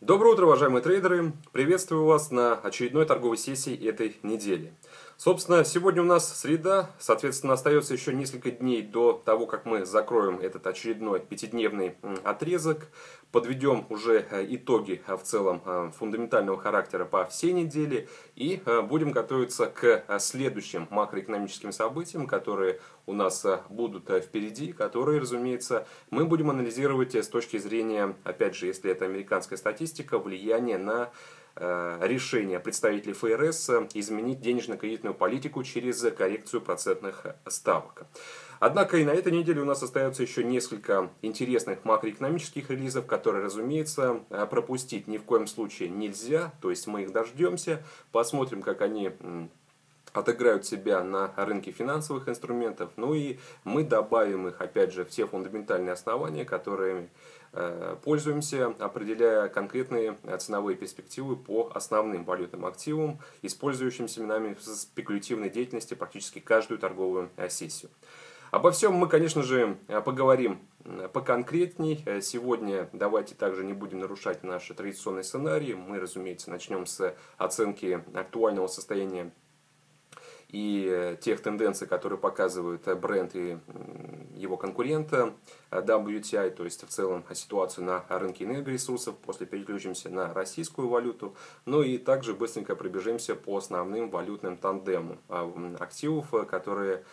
Доброе утро, уважаемые трейдеры! Приветствую вас на очередной торговой сессии этой недели. Собственно, сегодня у нас среда, соответственно, остается еще несколько дней до того, как мы закроем этот очередной пятидневный отрезок, подведем уже итоги в целом фундаментального характера по всей неделе и будем готовиться к следующим макроэкономическим событиям, которые у нас будут впереди, которые, разумеется, мы будем анализировать с точки зрения, опять же, если это американская статистика, влияние на решение представителей ФРС изменить денежно-кредитную политику через коррекцию процентных ставок. Однако и на этой неделе у нас остается еще несколько интересных макроэкономических релизов, которые, разумеется, пропустить ни в коем случае нельзя, то есть мы их дождемся, посмотрим, как они отыграют себя на рынке финансовых инструментов, ну и мы добавим их, опять же, в те фундаментальные основания, которые пользуемся, определяя конкретные ценовые перспективы по основным валютным активам, использующимся нами в спекулятивной деятельности практически каждую торговую сессию. Обо всем мы, конечно же, поговорим поконкретней. Сегодня давайте также не будем нарушать наши традиционные сценарии. Мы, разумеется, начнем с оценки актуального состояния и тех тенденций, которые показывают Brent и его конкурента WTI, то есть в целом ситуацию на рынке энергоресурсов, после переключимся на российскую валюту, ну и также быстренько пробежимся по основным валютным тандемам активов, которые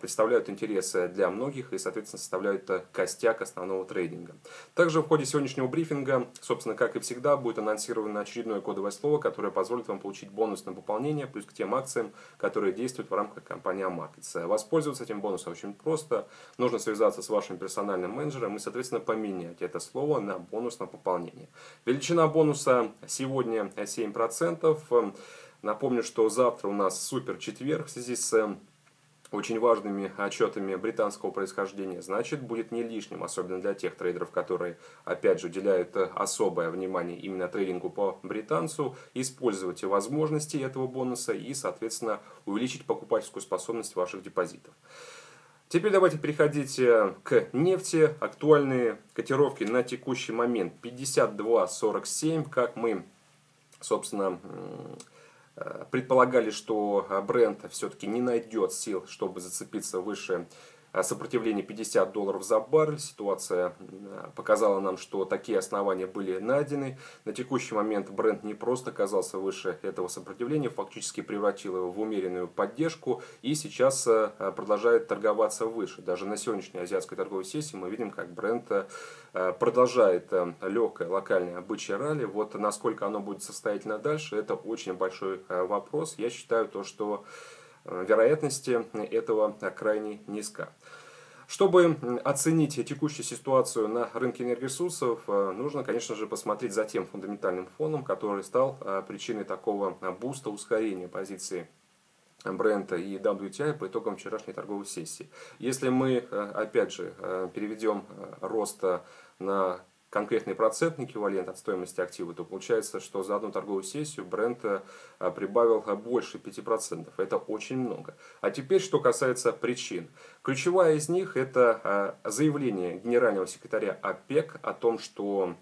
представляют интересы для многих и, соответственно, составляют костяк основного трейдинга. Также в ходе сегодняшнего брифинга, собственно, как и всегда, будет анонсировано очередное кодовое слово, которое позволит вам получить бонус на пополнение, плюс к тем акциям, которые действуют в рамках компании AMarkets. Воспользоваться этим бонусом очень просто. Нужно связаться с вашим персональным менеджером и, соответственно, поменять это слово на бонус на пополнение. Величина бонуса сегодня 7%. Напомню, что завтра у нас супер четверг в связи с очень важными отчетами британского происхождения, значит, будет не лишним, особенно для тех трейдеров, которые, опять же, уделяют особое внимание именно трейдингу по британцу, использовать возможности этого бонуса и, соответственно, увеличить покупательскую способность ваших депозитов. Теперь давайте переходить к нефти. Актуальные котировки на текущий момент 52.47, как мы, собственно, предполагали, что Brent все-таки не найдет сил, чтобы зацепиться выше сопротивления $50 за баррель. Ситуация показала нам, что такие основания были найдены. На текущий момент Brent не просто оказался выше этого сопротивления, фактически превратил его в умеренную поддержку и сейчас продолжает торговаться выше. Даже на сегодняшней азиатской торговой сессии мы видим, как Brent продолжает легкое локальное бычье ралли. Вот насколько оно будет состоятельно дальше, это очень большой вопрос. Я считаю, то, что вероятность этого крайне низка. Чтобы оценить текущую ситуацию на рынке энергоресурсов, нужно, конечно же, посмотреть за тем фундаментальным фоном, который стал причиной такого буста, ускорения позиции Brent и WTI по итогам вчерашней торговой сессии. Если мы, опять же, переведем рост на конкретный процентный эквивалент от стоимости актива, то получается, что за одну торговую сессию Brent прибавил больше 5%. Это очень много. А теперь, что касается причин. Ключевая из них – это заявление генерального секретаря ОПЕК о том, что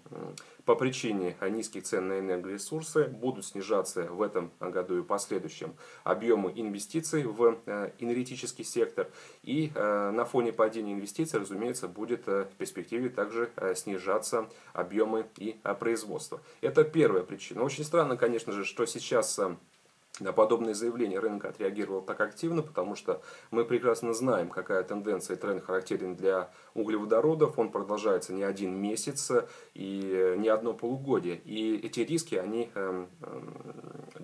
по причине низких цен на энергоресурсы будут снижаться в этом году и последующем объемы инвестиций в энергетический сектор. И на фоне падения инвестиций, разумеется, будет в перспективе также снижаться объемы и производства. Это первая причина. Очень странно, конечно же, что сейчас на подобные заявления рынок отреагировал так активно, потому что мы прекрасно знаем, какая тенденция и тренд характерен для углеводородов. Он продолжается не один месяц и не одно полугодие. И эти риски, они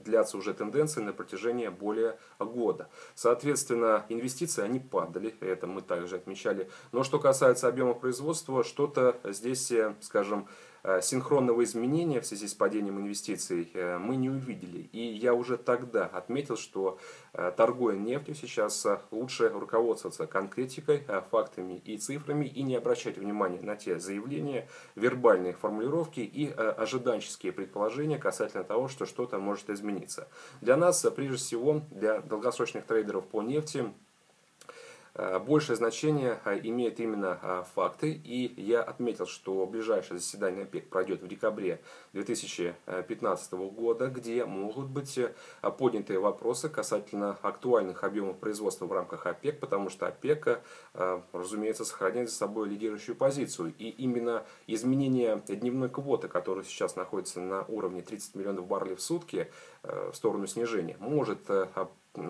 длятся уже тенденцией на протяжении более года. Соответственно, инвестиции, они падали, это мы также отмечали. Но что касается объема производства, что-то здесь, скажем, синхронного изменения в связи с падением инвестиций мы не увидели. И я уже тогда отметил, что торгуя нефтью, сейчас лучше руководствоваться конкретикой, фактами и цифрами и не обращать внимания на те заявления, вербальные формулировки и ожиданческие предположения касательно того, что что-то может измениться. Для нас, прежде всего, для долгосрочных трейдеров по нефти, Большее значение имеют именно факты, и я отметил, что ближайшее заседание ОПЕК пройдет в декабре 2015 года, где могут быть подняты вопросы касательно актуальных объемов производства в рамках ОПЕК, потому что ОПЕК, разумеется, сохраняет за собой лидирующую позицию, и именно изменение дневной квоты, которая сейчас находится на уровне 30 миллионов баррелей в сутки, в сторону снижения, может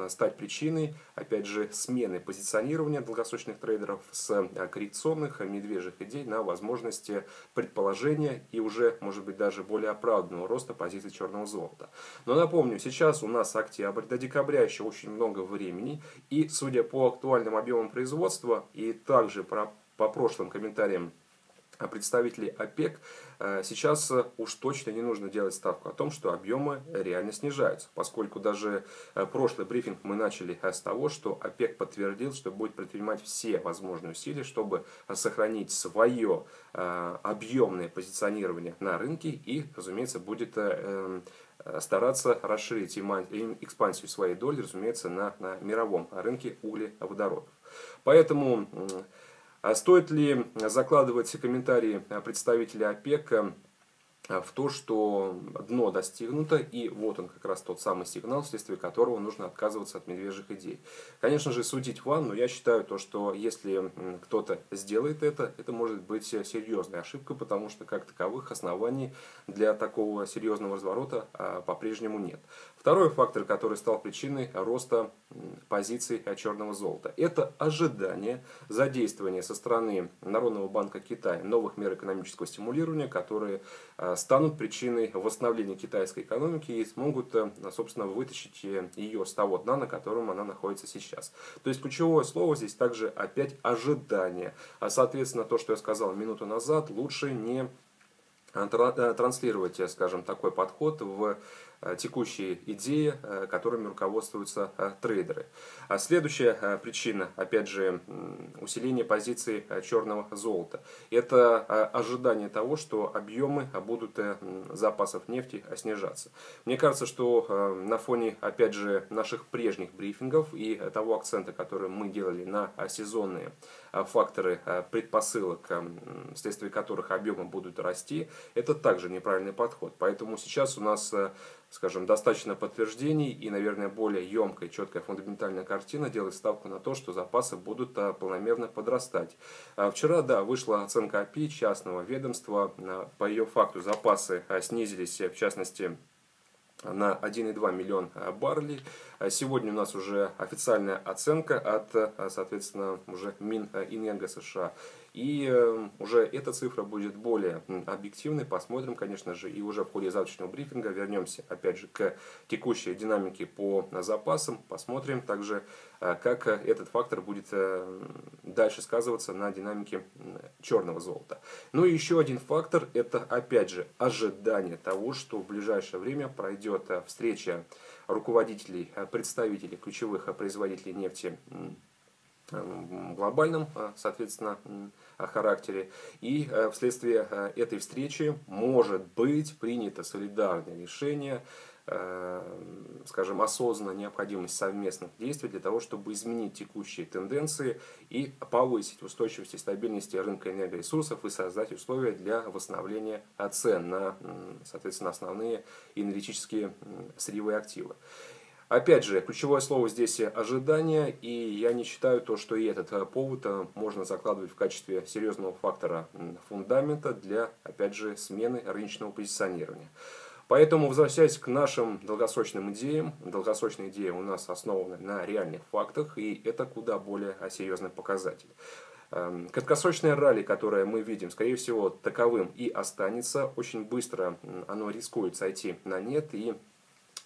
стать причиной, опять же, смены позиционирования долгосрочных трейдеров с коррекционных медвежьих идей на возможности предположения и уже, может быть, даже более оправданного роста позиций черного золота. Но напомню, сейчас у нас октябрь, до декабря еще очень много времени, и, судя по актуальным объемам производства и также по прошлым комментариям представителей ОПЕК, сейчас уж точно не нужно делать ставку о том, что объемы реально снижаются, поскольку даже прошлый брифинг мы начали с того, что ОПЕК подтвердил, что будет предпринимать все возможные усилия, чтобы сохранить свое объемное позиционирование на рынке и, разумеется, будет стараться расширить экспансию своей доли, разумеется, на мировом рынке углеводородов. Поэтому стоит ли закладывать комментарии представителей ОПЕК в то, что дно достигнуто, и вот он как раз тот самый сигнал, вследствие которого нужно отказываться от медвежьих идей? Конечно же, судить вам, но я считаю, то, что если кто-то сделает это может быть серьезной ошибкой, потому что как таковых оснований для такого серьезного разворота по-прежнему нет. Второй фактор, который стал причиной роста позиций черного золота, это ожидание задействования со стороны Народного банка Китая новых мер экономического стимулирования, которые станут причиной восстановления китайской экономики и смогут, собственно, вытащить ее с того дна, на котором она находится сейчас. То есть ключевое слово здесь также опять ожидание. А соответственно, то, что я сказал минуту назад, лучше не транслировать, скажем, такой подход в текущие идеи, которыми руководствуются трейдеры. А следующая причина, опять же, усиление позиций черного золота. Это ожидание того, что объемы будут запасов нефти снижаться. Мне кажется, что на фоне, опять же, наших прежних брифингов и того акцента, который мы делали на сезонные факторы предпосылок, вследствие которых объемы будут расти, это также неправильный подход. Поэтому сейчас у нас, скажем, достаточно подтверждений и, наверное, более емкая, четкая фундаментальная картина делает ставку на то, что запасы будут планомерно подрастать. Вчера, да, вышла оценка АПИ частного ведомства. По ее факту запасы снизились, в частности, на 1,2 миллион баррелей. Сегодня у нас уже официальная оценка от, соответственно, уже Минэнерго США. И уже эта цифра будет более объективной. Посмотрим, конечно же, и уже в ходе завтрашнего брифинга вернемся, опять же, к текущей динамике по запасам. Посмотрим также, как этот фактор будет дальше сказываться на динамике черного золота. Ну и еще один фактор, это, опять же, ожидание того, что в ближайшее время пройдет встреча руководителей, представителей ключевых производителей нефти в глобальном, соответственно, характере. И вследствие этой встречи может быть принято солидарное решение, скажем, осознанная необходимость совместных действий для того, чтобы изменить текущие тенденции и повысить устойчивость и стабильность рынка энергоресурсов и создать условия для восстановления цен на, соответственно, основные энергетические сырьевые активы. Опять же, ключевое слово здесь ожидание, и я не считаю то, что и этот повод можно закладывать в качестве серьезного фактора фундамента для, опять же, смены рыночного позиционирования. Поэтому, возвращаясь к нашим долгосрочным идеям, долгосрочные идеи у нас основаны на реальных фактах, и это куда более серьезный показатель. Краткосрочное ралли, которое мы видим, скорее всего, таковым и останется. Очень быстро оно рискует сойти на нет, и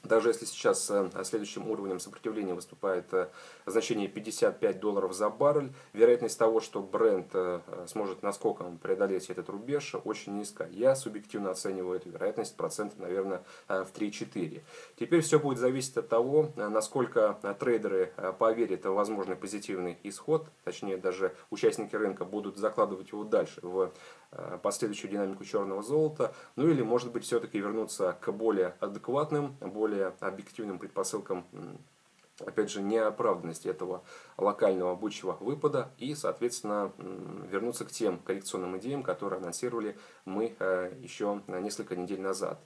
даже если сейчас следующим уровнем сопротивления выступает значение $55 за баррель, вероятность того, что бренд сможет наскоком преодолеть этот рубеж, очень низка. Я субъективно оцениваю эту вероятность процентов, наверное, в 3-4. Теперь все будет зависеть от того, насколько трейдеры поверят в возможный позитивный исход, точнее даже участники рынка будут закладывать его дальше в последующую динамику черного золота, ну или, может быть, все-таки вернуться к более адекватным, более объективным предпосылкам опять же, неоправданность этого локального бычьего выпада и, соответственно, вернуться к тем коррекционным идеям, которые анонсировали мы еще несколько недель назад.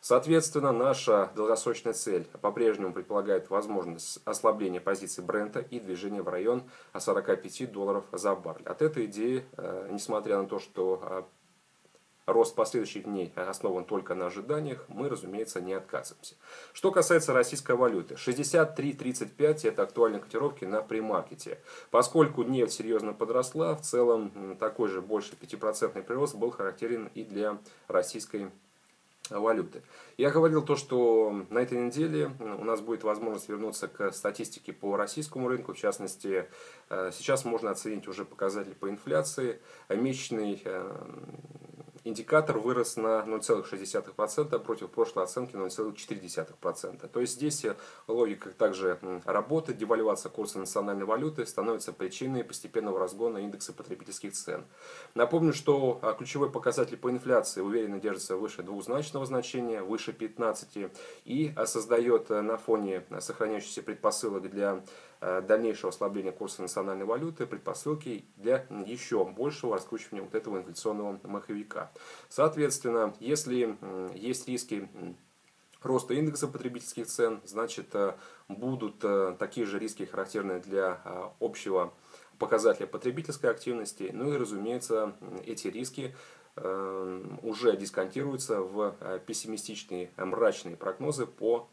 Соответственно, наша долгосрочная цель по-прежнему предполагает возможность ослабления позиции Брента и движения в район $45 за баррель. От этой идеи, несмотря на то, что рост последующих дней основан только на ожиданиях, мы, разумеется, не отказываемся. Что касается российской валюты, 63.35 это актуальные котировки на премаркете. Поскольку нефть серьезно подросла, в целом такой же больше 5% прирост был характерен и для российской валюты. Я говорил то, что на этой неделе у нас будет возможность вернуться к статистике по российскому рынку. В частности, сейчас можно оценить уже показатели по инфляции. Месячный индикатор вырос на 0,6% против прошлой оценки 0,4%. То есть здесь логика также работает. Девальвация курса национальной валюты становится причиной постепенного разгона индекса потребительских цен. Напомню, что ключевой показатель по инфляции уверенно держится выше двузначного значения, выше 15, и создает на фоне сохраняющихся предпосылок для дальнейшего ослабления курса национальной валюты предпосылки для еще большего раскручивания вот этого инфляционного маховика. Соответственно, если есть риски роста индекса потребительских цен, значит, будут такие же риски, характерные для общего показателя потребительской активности. Ну и, разумеется, эти риски уже дисконтируются в пессимистичные, мрачные прогнозы по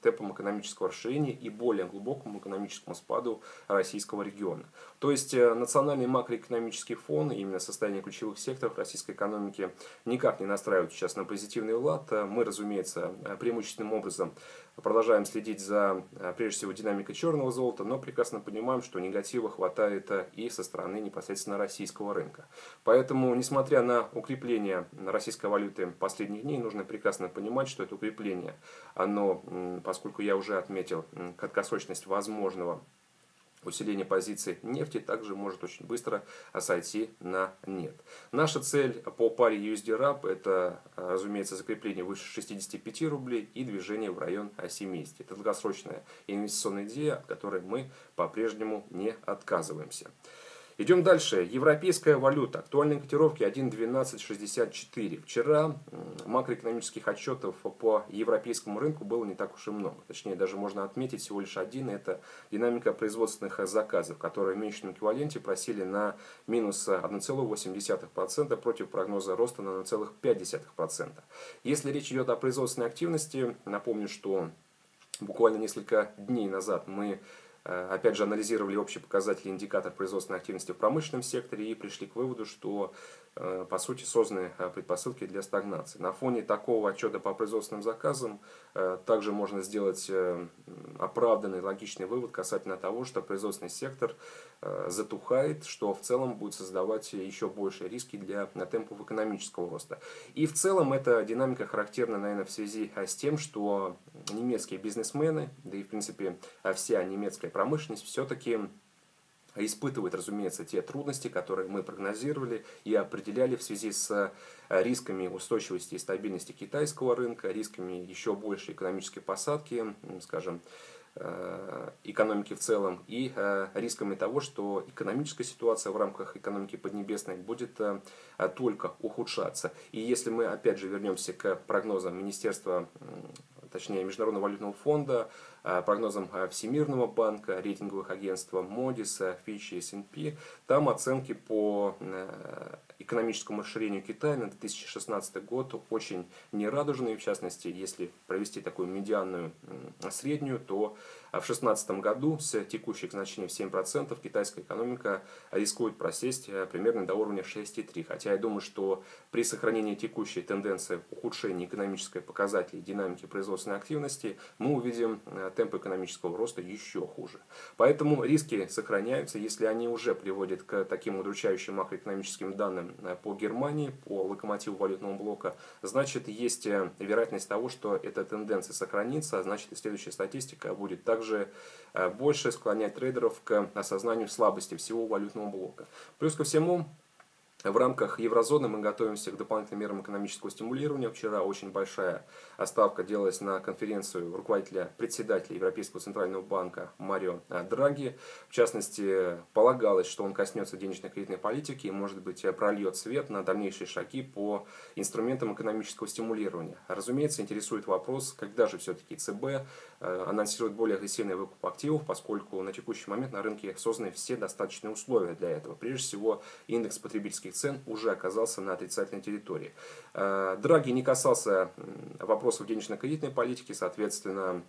темпам экономического расширения и более глубокому экономическому спаду российского региона. То есть национальный макроэкономический фон, именно состояние ключевых секторов российской экономики, никак не настраивают сейчас на позитивный лад. Мы, разумеется, преимущественным образом продолжаем следить за, прежде всего, динамикой черного золота, но прекрасно понимаем, что негатива хватает и со стороны непосредственно российского рынка. Поэтому, несмотря на укрепление российской валюты последних дней, нужно прекрасно понимать, что это укрепление, оно, поскольку я уже отметил краткосрочность возможного усиление позиций нефти, также может очень быстро сойти на нет. Наша цель по паре USD-РАБ это, разумеется, закрепление выше 65 рублей и движение в район 70. Это долгосрочная инвестиционная идея, от которой мы по-прежнему не отказываемся. Идем дальше. Европейская валюта. Актуальные котировки 1.1264. Вчера макроэкономических отчетов по европейскому рынку было не так уж и много. Точнее, даже можно отметить всего лишь один. Это динамика производственных заказов, которые в месячном эквиваленте просели на минус 1,8% против прогноза роста на 0,5%. Если речь идет о производственной активности, напомню, что буквально несколько дней назад мы опять же анализировали общие показатели индикатор производственной активности в промышленном секторе и пришли к выводу, что по сути созданы предпосылки для стагнации. На фоне такого отчета по производственным заказам также можно сделать оправданный логичный вывод касательно того, что производственный сектор затухает, что в целом будет создавать еще больше риски для темпов экономического роста. И в целом эта динамика характерна, наверное, в связи с тем, что немецкие бизнесмены, да и в принципе вся немецкая промышленность все-таки испытывает, разумеется, те трудности, которые мы прогнозировали и определяли в связи с рисками устойчивости и стабильности китайского рынка, рисками еще большей экономической посадки, скажем, экономики в целом, и рисками того, что экономическая ситуация в рамках экономики Поднебесной будет только ухудшаться. И если мы опять же вернемся к прогнозам Министерства, точнее Международного валютного фонда, прогнозам Всемирного банка, рейтинговых агентств Moody's, Fitch и S&P, там оценки по экономическому расширению Китая на 2016 год очень нерадужные. В частности, если провести такую медианную среднюю, то в 2016 году с текущих значений в 7% китайская экономика рискует просесть примерно до уровня 6,3. Хотя я думаю, что при сохранении текущей тенденции ухудшения экономической показателей динамики производственной активности мы увидим темпы экономического роста еще хуже. Поэтому риски сохраняются, если они уже приводят к таким удручающим макроэкономическим данным по Германии, по локомотиву валютного блока, значит, есть вероятность того, что эта тенденция сохранится, а значит, и следующая статистика будет также больше склонять трейдеров к осознанию слабости всего валютного блока. Плюс ко всему, В рамках еврозоны мы готовимся к дополнительным мерам экономического стимулирования. Вчера очень большая ставка делалась на конференцию председателя Европейского центрального банка Марио Драги. В частности, полагалось, что он коснется денежно-кредитной политики и, может быть, прольет свет на дальнейшие шаги по инструментам экономического стимулирования. Разумеется, интересует вопрос, когда же все-таки ЦБ анонсирует более агрессивный выкуп активов, поскольку на текущий момент на рынке созданы все достаточные условия для этого. Прежде всего, индекс потребительских цен уже оказался на отрицательной территории. Драги не касался вопросов денежно-кредитной политики, соответственно,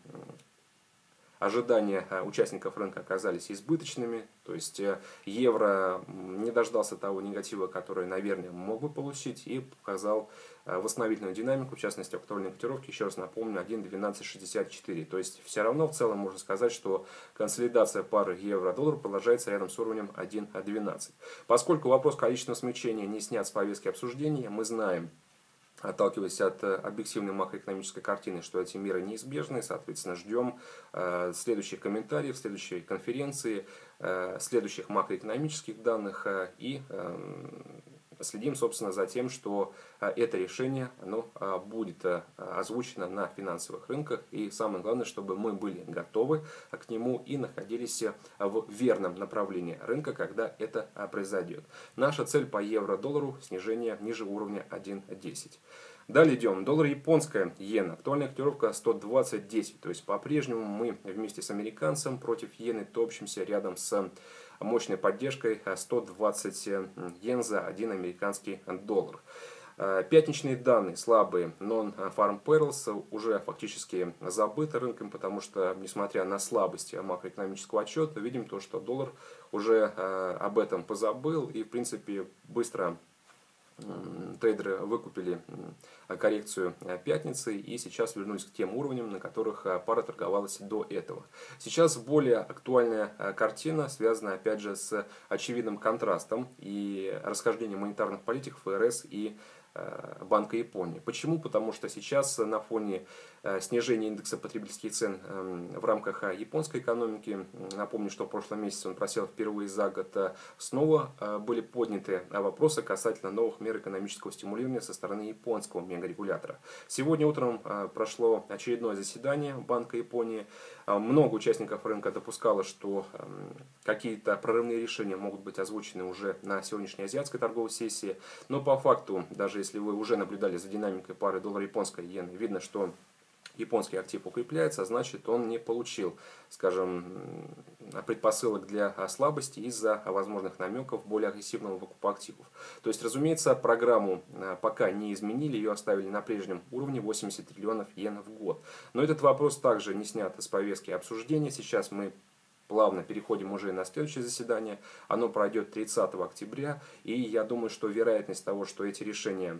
ожидания участников рынка оказались избыточными, то есть евро не дождался того негатива, который, наверное, мог бы получить, и показал восстановительную динамику, в частности, актуальные котировки, еще раз напомню, 1.1264. То есть все равно в целом можно сказать, что консолидация пары евро-доллар продолжается рядом с уровнем 1.12. Поскольку вопрос количественного смягчения не снят с повестки обсуждения, мы знаем, отталкиваясь от объективной макроэкономической картины, что эти меры неизбежны, соответственно, ждем следующих комментариев, следующей конференции, следующих макроэкономических данных и следим, собственно, за тем, что это решение оно будет озвучено на финансовых рынках. И самое главное, чтобы мы были готовы к нему и находились в верном направлении рынка, когда это произойдет. Наша цель по евро-доллару – снижение ниже уровня 1.10. Далее идем. Доллар японская иена. Актуальная котировка 120.10. То есть по-прежнему мы вместе с американцем против иены топчемся рядом с мощной поддержкой 120 йен за 1 американский доллар. Пятничные данные слабые, non-farm payrolls уже фактически забыты рынком, потому что, несмотря на слабость макроэкономического отчета, видим то, что доллар уже об этом позабыл и, в принципе, быстро трейдеры выкупили коррекцию пятницы и сейчас вернулись к тем уровням, на которых пара торговалась до этого. Сейчас более актуальная картина связана опять же с очевидным контрастом и расхождением монетарных политик ФРС и Банка Японии. Почему? Потому что сейчас на фоне снижения индекса потребительских цен в рамках японской экономики, напомню, что в прошлом месяце он просел впервые за год, снова были подняты вопросы касательно новых мер экономического стимулирования со стороны японского мегарегулятора. Сегодня утром прошло очередное заседание Банка Японии. Много участников рынка допускало, что какие-то прорывные решения могут быть озвучены уже на сегодняшней азиатской торговой сессии, но по факту, даже если вы уже наблюдали за динамикой пары доллар-японской иены, видно, что японский актив укрепляется, значит, он не получил, скажем, предпосылок для слабости из-за возможных намеков более агрессивного выкупа активов. То есть, разумеется, программу пока не изменили, ее оставили на прежнем уровне 80 триллионов йен в год. Но этот вопрос также не снят с повестки обсуждения. Сейчас мы плавно переходим уже на следующее заседание. Оно пройдет 30 октября. И я думаю, что вероятность того, что эти решения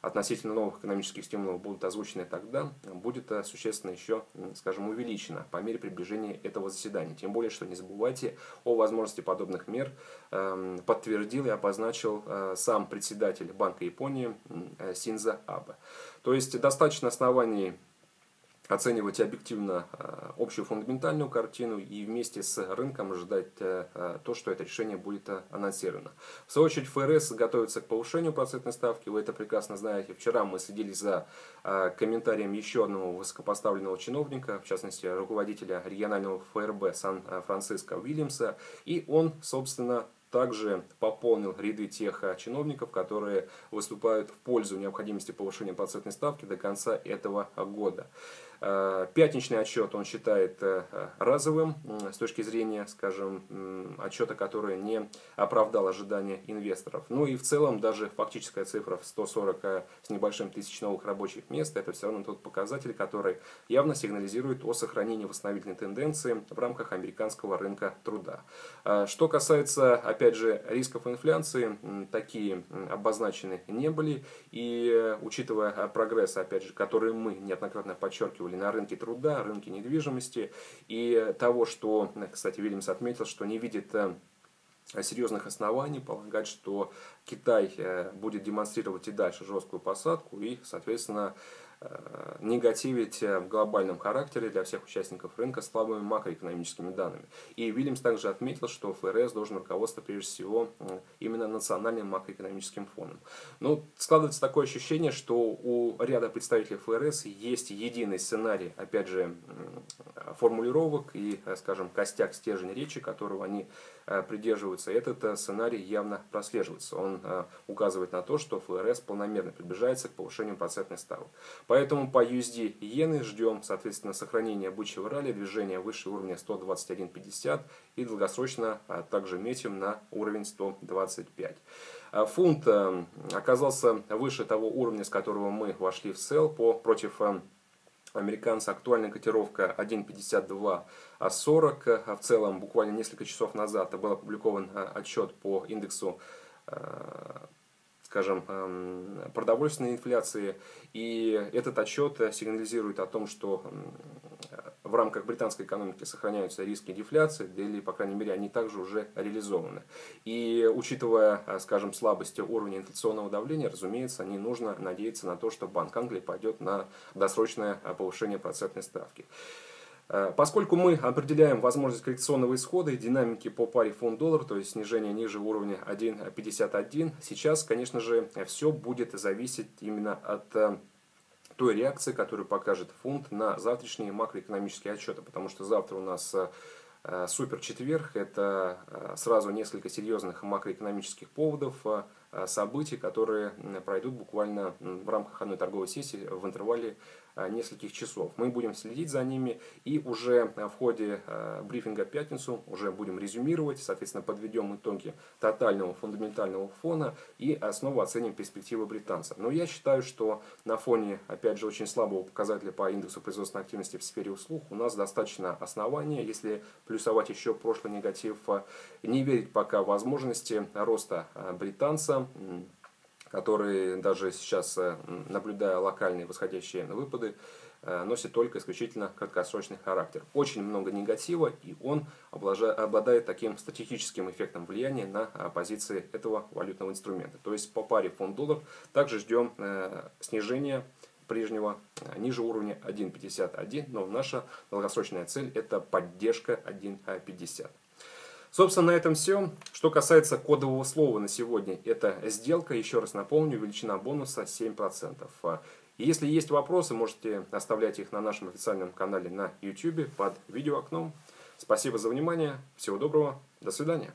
относительно новых экономических стимулов будут озвучены тогда, будет существенно еще, скажем, увеличена по мере приближения этого заседания. Тем более, что не забывайте о возможности подобных мер, подтвердил и обозначил сам председатель Банка Японии Синдзо Абе. То есть достаточно оснований оценивать объективно общую фундаментальную картину и вместе с рынком ожидать то, что это решение будет анонсировано. В свою очередь ФРС готовится к повышению процентной ставки, вы это прекрасно знаете. Вчера мы следили за комментарием еще одного высокопоставленного чиновника, в частности руководителя регионального ФРБ Сан-Франциско Уильямса, и он, собственно, также пополнил ряды тех чиновников, которые выступают в пользу необходимости повышения процентной ставки до конца этого года. Пятничный отчет он считает разовым с точки зрения, скажем, отчета, который не оправдал ожидания инвесторов. Ну и в целом даже фактическая цифра в 140 с небольшим тысяч новых рабочих мест, это все равно тот показатель, который явно сигнализирует о сохранении восстановительной тенденции в рамках американского рынка труда. Что касается, опять же, рисков инфляции, такие обозначены не были. И учитывая прогресс, опять же, который мы неоднократно подчеркивали, на рынке труда, рынке недвижимости и того, что, кстати, Уильямс отметил, что не видит серьезных оснований полагать, что Китай будет демонстрировать и дальше жесткую посадку и, соответственно, негативить в глобальном характере для всех участников рынка слабыми макроэкономическими данными. И Уильямс также отметил, что ФРС должен руководствоваться прежде всего именно национальным макроэкономическим фоном. Но складывается такое ощущение, что у ряда представителей ФРС есть единый сценарий, опять же, формулировок и, скажем, костяк, стержень речи, которого они придерживаются. Этот сценарий явно прослеживается. Он указывает на то, что ФРС планомерно приближается к повышению процентной ставок. Поэтому по USD иены ждем, соответственно, сохранения бычьего ралли, движения выше уровня 121.50 и долгосрочно также метим на уровень 125. Фунт оказался выше того уровня, с которого мы вошли в сел. Против американца актуальная котировка 1.5240. В целом, буквально несколько часов назад был опубликован отчет по индексу, скажем, продовольственной инфляции, и этот отчет сигнализирует о том, что в рамках британской экономики сохраняются риски дефляции, или, по крайней мере, они также уже реализованы. И учитывая, скажем, слабость уровня инфляционного давления, разумеется, не нужно надеяться на то, что Банк Англии пойдет на досрочное повышение процентной ставки. Поскольку мы определяем возможность коррекционного исхода и динамики по паре фунт-доллар, то есть снижение ниже уровня 1.51, сейчас, конечно же, все будет зависеть именно от той реакции, которую покажет фунт на завтрашние макроэкономические отчеты, потому что завтра у нас супер четверг, это сразу несколько серьезных макроэкономических поводов, событий, которые пройдут буквально в рамках одной торговой сессии в интервале нескольких часов. Мы будем следить за ними и уже в ходе брифинга в пятницу уже будем резюмировать, соответственно, подведем итоги тотального фундаментального фона и снова оценим перспективы британцев. Но я считаю, что на фоне, опять же, очень слабого показателя по индексу производственной активности в сфере услуг у нас достаточно основания, если плюсовать еще прошлый негатив, не верить пока в возможности роста британца, который даже сейчас, наблюдая локальные восходящие выпады, носит только исключительно краткосрочный характер. Очень много негатива, и он обладает таким статистическим эффектом влияния на позиции этого валютного инструмента. То есть по паре фунт-доллар также ждем снижения прежнего ниже уровня 1.51, но наша долгосрочная цель это поддержка 1.50. Собственно, на этом все. Что касается кодового слова на сегодня, это сделка. Еще раз напомню, величина бонуса 7%. Если есть вопросы, можете оставлять их на нашем официальном канале на YouTube под видеоокном. Спасибо за внимание. Всего доброго. До свидания.